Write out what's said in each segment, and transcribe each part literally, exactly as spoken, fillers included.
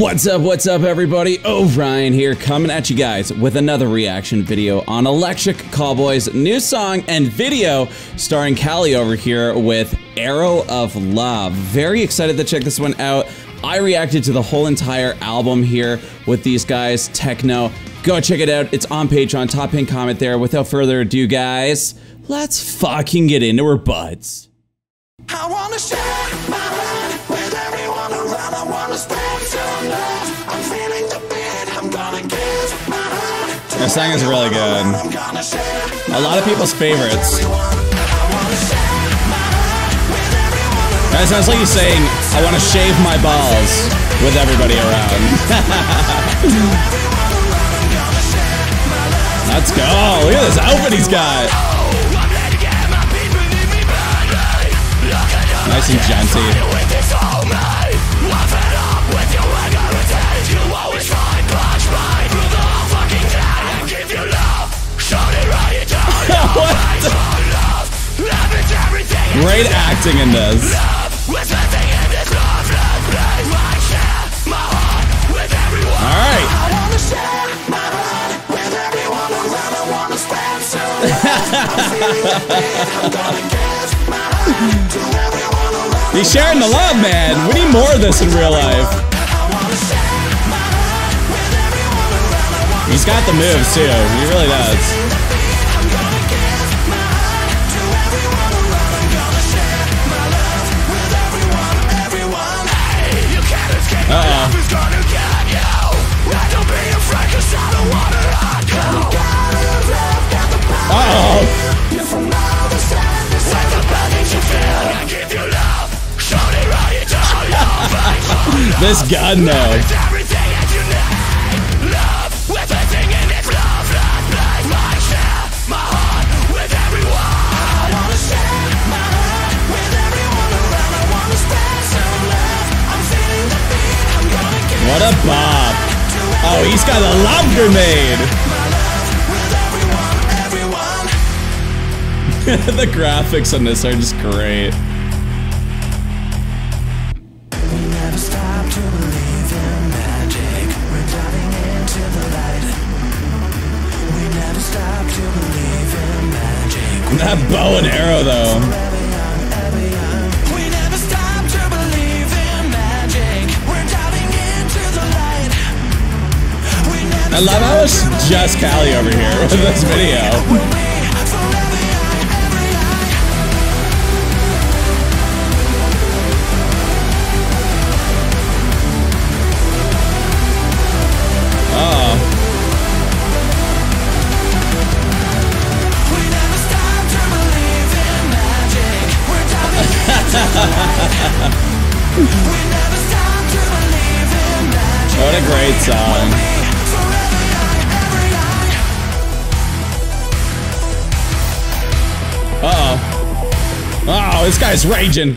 What's up, what's up everybody? O'Brien here, coming at you guys with another reaction video on Electric Callboy's new song and video starring Kalle over here with Arrow of Love. Very excited to check this one out. I reacted to the whole entire album here with these guys, Techno. Go check it out, it's on Patreon, top pin comment there. Without further ado guys, let's fucking get into her butts. I wanna share my life with everyone around, I wanna spend some love. I'm feeling the beat, I'm gonna give my heart. This song is really good. A lot of people's favorites. That sounds like he's saying, I wanna shave my balls with everybody around. Let's go! Look at this outfit he's got! Nice and jaunty. What? Great acting in this. Alright. He's sharing the love, man. We need more of this in real life. He's got the moves too. He really does. Uh-oh. Uh-oh. This gun though. What a bop. Oh, he's got a love grenade. The graphics on this are just great. That bow and arrow though. We never stop to believe in magic. We're diving into the light. We never I love how it's just Kalle over here with this video. Oh. What a great song. Uh-oh. Oh, this guy's raging.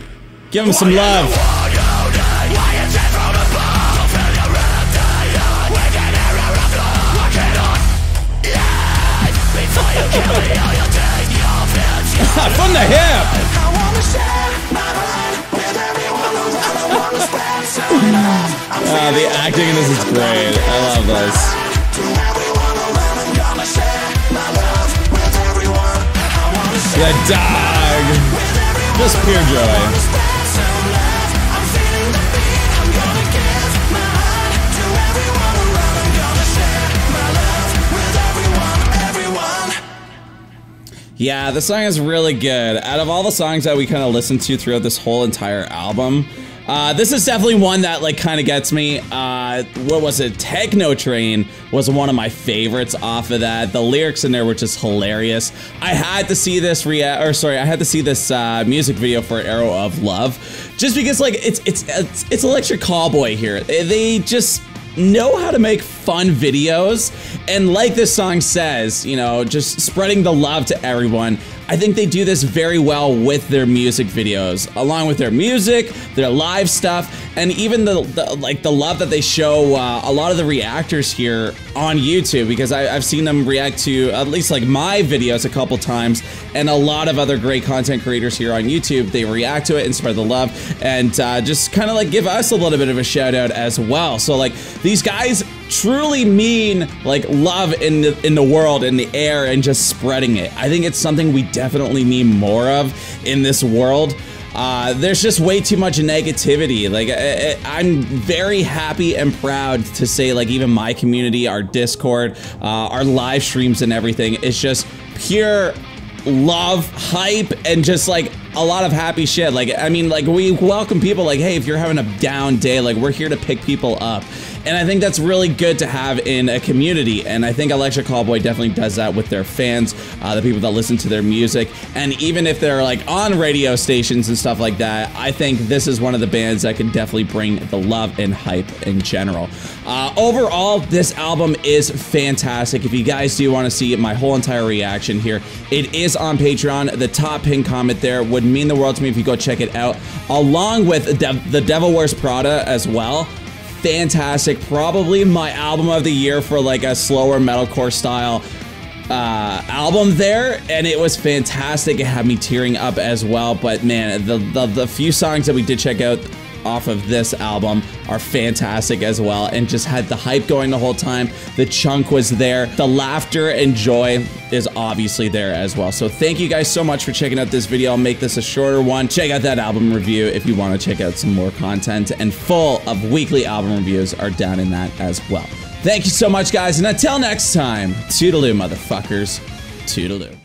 Give him some love. From the hip. Uh, the acting in this is great. I love this. The dog. Just pure joy. Yeah, this song is really good. Out of all the songs that we kind of listened to throughout this whole entire album, Uh, this is definitely one that like kind of gets me. Uh, what was it? Techno Train was one of my favorites off of that. The lyrics in there were just hilarious. I had to see this rea- or sorry, I had to see this uh, music video for Arrow of Love, just because like it's it's it's, it's Electric Callboy here. They just know how to make fun videos, and like this song says, you know, just spreading the love to everyone. I think they do this very well with their music videos, along with their music, their live stuff, And even the, the like the love that they show uh, a lot of the reactors here on YouTube, because I, I've seen them react to at least like my videos a couple times, and a lot of other great content creators here on YouTube. They react to it and spread the love, and uh, just kind of like give us a little bit of a shout out as well. So like these guys truly mean like love in the, in the world, in the air, and just spreading it. I think it's something we definitely need more of in this world. Uh, there's just way too much negativity. Like I, I, I'm very happy and proud to say, like, even my community, our Discord, uh, our live streams and everything, it's just pure love, hype, and just like a lot of happy shit. Like, I mean, like, we welcome people. Like, hey, if you're having a down day, like, we're here to pick people up. And I think that's really good to have in a community. And I think Electric Callboy definitely does that with their fans, uh, the people that listen to their music. And even if they're like on radio stations and stuff like that, I think this is one of the bands that can definitely bring the love and hype in general. Uh, overall, this album is fantastic. If you guys do want to see my whole entire reaction here, it is on Patreon. The top pinned comment there would mean the world to me if you go check it out, along with De The Devil Wears Prada as well. Fantastic, probably my album of the year for like a slower metalcore style uh, album there, and it was fantastic. It had me tearing up as well, but man, the, the, the few songs that we did check out off of this album are fantastic as well, and just had the hype going the whole time. The chunk was there, the laughter and joy is obviously there as well. So thank you guys so much for checking out this video. I'll make this a shorter one. Check out that album review if you want to check out some more content, and full of weekly album reviews are down in that as well. Thank you so much, guys, and until next time, toodaloo, motherfuckers. Toodaloo.